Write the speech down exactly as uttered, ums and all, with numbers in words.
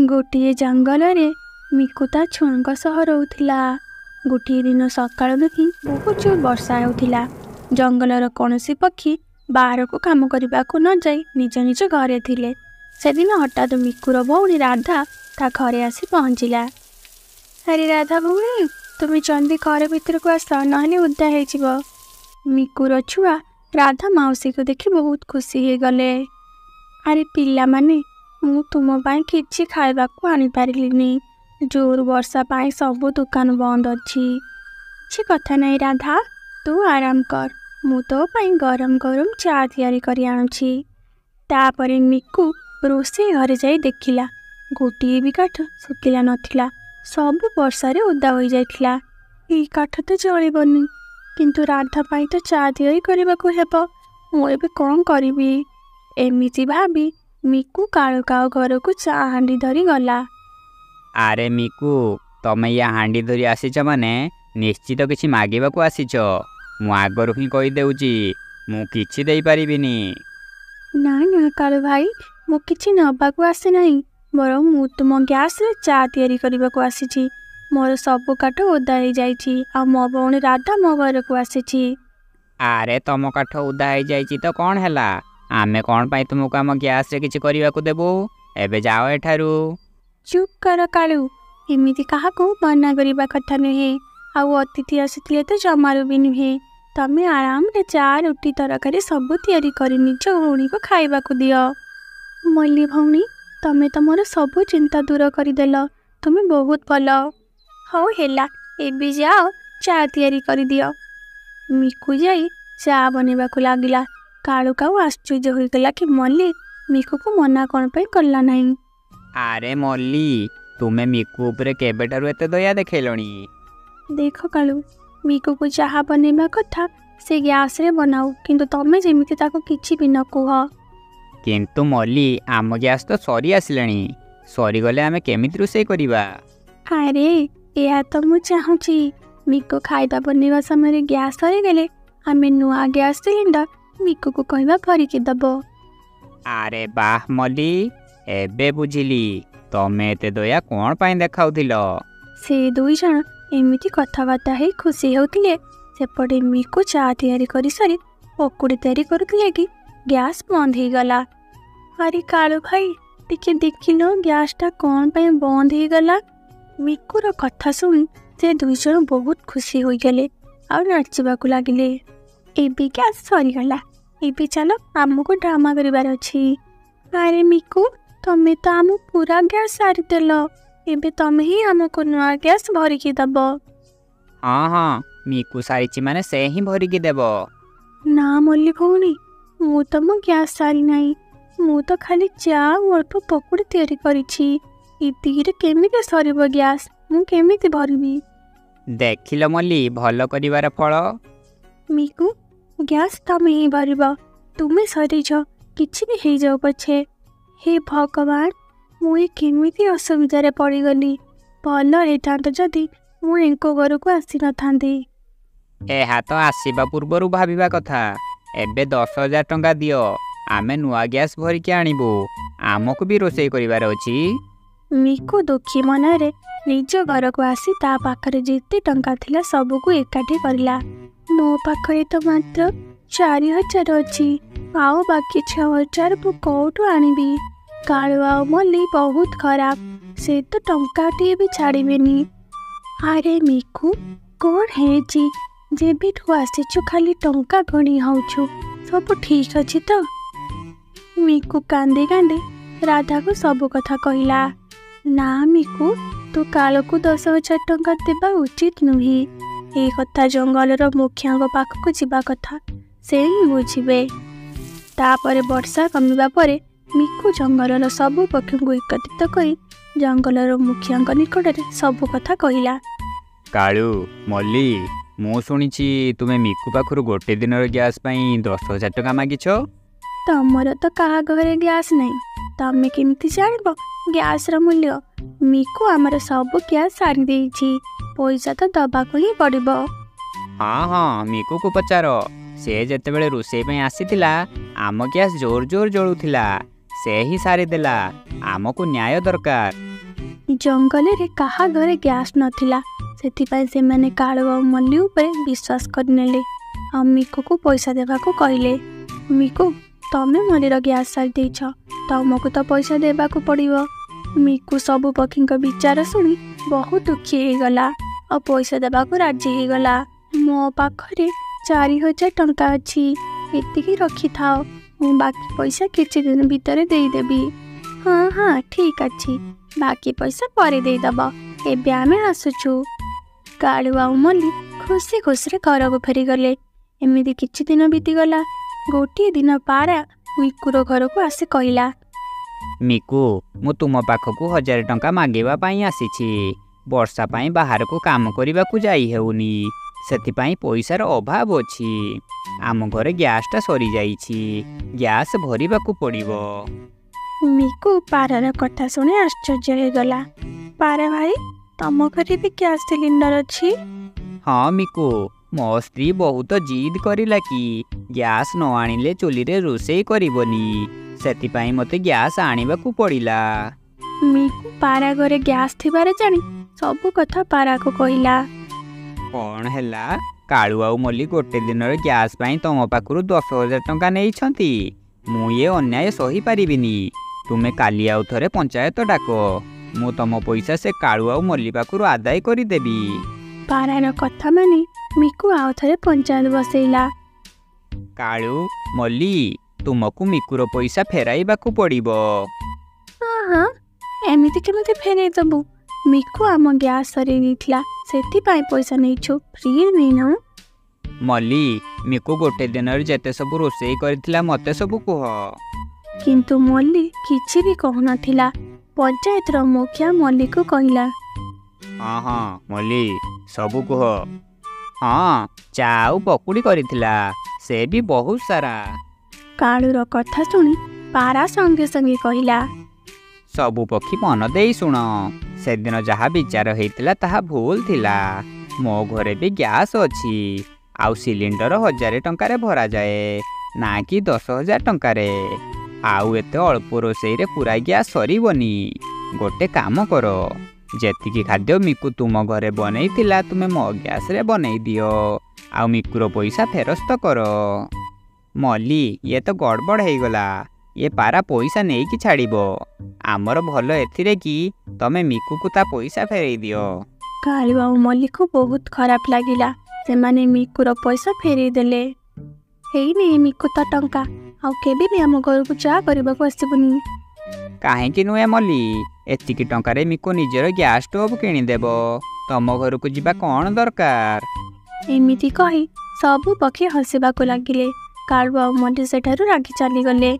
गोटे जंगल में मिकुता छुणक सह रोला। गोटे दिन सकाल देखी बहुत जोर वर्षा होता। जंगलर कौन पक्षी बाहर को कम करने को न जा निज निज घरे थिले। से दिन हठात मिकुर भौणी राधा ता घरे आसी पहुँचला। अरे राधा भौणी, तुम्हें जल्दी घर भीतर को आस, नहले उदा हो। मिकुर छुआ राधा मौसी को देखी बहुत खुशी हो गले। अरे पिला माने, मु तुम कि खावा आनी जोर वर्षा पाई सब दुकान बंद अच्छी। किसी कथा नहीं राधा, तू आराम कर, मु तो पाई गरम गरम चा तापर। मिकु रोसे घरे जाई देखिला गोटे भी काठ सुखिला नथिला, सब वर्षा रे ओदा हो जाइथिला। ई काठ तो चलबनी, किंतु राधा पाई तो चा तैयारी करबा को हेबो। मु एबे कोन करबी? एमिति भाबी मिकु काळो काळो घर को चा हांडी धरी गला। अरे मिकु, तमे या हांडी धरी आसीच माने निश्चित किसी मागेबा को आसीच। मु आगरु ही कहि देउची, मु किछि देई पारिबिनी। ना ना कालू भाई, मु किछि नबा को आसे नाही, बर मु तुम गैस रे चा तैयारी करबा को आसीची। मोर सब काठ ओदा हो जाइछि आ मो बौणी राधा मो घर को आसीछि। अरे तम काठ ओदा हो जाइछि तो कोन हैला? आमे कोन पाई तुमको आम गैस रे किछि करबा को देबो? एबे जाओ एठारू। चुप कर कालू, एमती क्या मना करवा कथा नुहे। आतिथि आसते तो जमारू भी नुहे। तमें आराम से चा रोटी तरकारी सब तैयारी निज भौणी को खावा दि। मल्ली भौणी, तमें तो मोर सब चिंता दूर करदेल, तुम्हें बहुत भल। हौ हैला, एबे जाओ चा तैयारी कर दि। मिकु जाई चा बनवा को लगला। कालू काऊ आश्चर्य हो गला कि मल्ली मिकु को मना कौन पर कला नहीं। अरे मल्ली, तुम्हें मिकु उपरे केबेठारु एते दया देखेलणी? देख कालू, मिकु को चाहा बनेबा कथा से गैस रे बनाओ, किंतु तमे जेमिति ताको किछि बिना कुह। किंतु मल्ली, आम गैस तो सरी आसिलणी, सरी गले आमे केमिति रुसे करिवा? अरे एहा तो मु चाहुची, मिकु खाइदा बनेबा समय गैस सरी गेले आमे नुआ गैस सिलिंडर मिकु को कहबा भरी के दबो। अरे वाह मल्ली, एबे बुझिली तमे एते दया कोन पाई देखाउथिल। से दुई जण एमिति कथाबार्ता हे खुशी होउथिले। सेपटे मिकु चा तैयारी करी सारी पकोड़ी तैयारी करुथिले कि गैस बंद हो गला। अरे कालू भाई, टिके देखिलो गैसटा कोन पाई बंद हो गला। मिकुर कथा सुन से दुई जण बहुत खुशी हो गले आ नाचबा को लागिले। एबे गैस सरी गला, एबे चलो हमको ड्रामा करिवार अछि। अरे मिकु, तमें तो आम पूरा गैस सारीदेल, एबे तमें ही आमको नुआ गैस भरिकी देव। हाँ हाँ मिकु सारी माने से ही भरिकी देव। ना मल्ली भौणी, मु तुम गैस सारी नाई, मु तो खाली चा अल्प पकोड़ी तैयारी करिछि। इतिरे केमिति सरीब गैस, मु केमिति भरबी? देखिल मल्ली, भल करिवार फल। मिकु, गैस तमें ही भरब, तुमे सरीज किछि भी हे जाओ पछे। हे भगवान, मुई केमिति असुविधार पड़गली। भल होता तो जदि मुको घर को आसी न था। यह तो आसवा पूर्वर भाविबा कथा। एबे दस हजार टंका दि, आमे नुआ गैस भरिकी आणबू, आमको भी रोसई करिवार अछि। मिकु दुखी मनरे निज घर को आसी ता पाखरे जिते टंका थिला सबको एकाठी करला। मो पाखरे तो मात्र चार हजार अच्छी, आओ बाकी छः हजार मु कौटू आनबी। कालू आओ मल्ली बहुत खराब, से तो टंकाटे भी छाड़बेनि। अरे मिकु, कौन है जी जेबी ठू आसीचु खाली टंका गणी होचु? सब ठीक अच्छे तो? मिकु कांदे कांदे राधा को सब कथा कहला। ना मिकु, तू कालू को दस हजार टंका देवा उचित नुहे। ये कथा जंगलर मुखिया पाखक जावा कथा, से ही बुझे। तापर वर्षा कमिबा परे मिकु जंगलर सबू पक्षी को एकत्रित करी जंगलर मुखिया निकट में सब कथा कहला। कालू, मल्ली, मु शुणिछि तुमे मिकु पाखरु गोटे दिन गैस पई दस हजार टका मागिछ। तमर तो कहा घरे गैस नहीं, तमें केमती जानब गैस रो मूल्य? मिकु आमर सब गैस सारी देछि, पैसा तो दबा को ही पड़बो। हाँ हाँ मिकु को पचार, से जेते बेले रोसई पे आसीथिला आम गैस जोर जोर जलुथिला। से ही सारी देला। आम को न्याय दरकार। जंगल रे कहा घरे गैस नथिला, सेति पाई से माने कालू और मल्ली ऊपर विश्वास करनेले। आ मिको को पैसा देवा को कहले। मिको तमे मल्लीर गैस सारी देछ, तमको तो पैसा देवा को पड़िबो। मिको सब पक्षी का विचार सुनी बहुत दुखी हो गला और पैसा देवा को राजी हो गला। मो पाखरे चारि हजार टंका अछि, एतिकी रखी थाओ, मु बाकी पैसा किछि दिन भीतर देई देबी। हाँ हाँ ठीक अछि, बाकी पैसा पर देदेव, एवं आम आसुचु। कालू आ मल्ली खुशी खुशी घर को फेरीगले। एमती किछि दिन बीतीगला। गोटे दिन पारा मिकुर घर को आसी कहला, मिकु मु तुम पाखकू हजार टंका मांगेबा पई आसीछि। वर्षा पई बाहर को काम करबा को जाई हेउनी, सेति पई पैसार अभाव अछि। आम घरे गैसटा सरी जाईछि, गैस भरिबा को पड़िबो। मिकु पारार कथा शुणी आश्चर्य हो गला। पारा भाई तुम घरे भी गैस सिलिंडर अच्छी? हाँ मिकु, मो स्त्री बहुत जिद करा कि गैस न आने चुली रे रोसई करबनी, से मत गैस आने को पड़ा। मिकु पारा घरे गैस थिबारे जानी सब कथा पारा को कहला। कौन हैला कालू आ मल्ली गोटे दिन गैस पाई तुम पाखु दस हजार टंका नहीं, मु ये अन्याय सही पारिबिनी। तुम्हें काली आउ थरे पंचायत डाक, मु तुम पैसा से कालू आ मल्ली पाखु आदाय करदेवी। पारार कथा मानी मिकु आउ थरे पंचायत बसैला। कालू मल्ली तुमको मिकुर पैसा फेराइबा को पड़िबो। हां हां एमिति केमते फेराइ दबु? मिकु आम गैस सरी नीथला, सेति पाई पैसा नै छु, फ्री नै न। मल्ली मिकु गोटे दिन जेते सब रोसई करथिला मते सब कह। किंतु मल्ली किछि भी कहना थिला। पंचायत रो मुखिया मल्ली को कहला, हां हां मल्ली सब कह। हां चाउ पकुड़ी करथिला, से भी बहुत सारा। कालू रो कथा सुनी पारा संगे संगे कहला, सब पक्षी मन देई सुन, से दिन जहा विचार हेतिला ताहा भूल थिला। मो घरे भी गैस अछि, आउ सिलिंडर हजार टंका रे भरा जाए ना कि दस हजार टंका रे। आउ एते अल्प रोसई रे पूरा गैस सरीबनी। गोटे काम कर, जेतिकी खाद्य मिकु तुम घरे बनई थिला तुमे मो गैस रे बनई दियो, आउ मिकुरो पैसा फेरस्त कर। मल्ली ये तो गड़बड़ हो गला, ये पारा पैसा नहीं कि छाड़िबो। आमर भल एथिरे कि तमे मिकु को ता पैसा फेरई दियो। कालू आ मल्ली को बहुत खराब लागिला, से माने मिकुर पैसा फेरई देले। हेई ने मिकु ता टंका आउ केबे भी हम घर को जा करबा को आसबनी। काहे कि नुए मल्ली, एतिकी टंका रे मिकु निजर गैस स्टोव किनि देबो, तम घर को जीवा कोन दरकार। एमिति कहि सब पक्षी हसिबा को लागिले। कालू आ मल्ली सेठारु रागी चली गले।